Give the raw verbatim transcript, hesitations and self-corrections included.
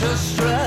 to stray.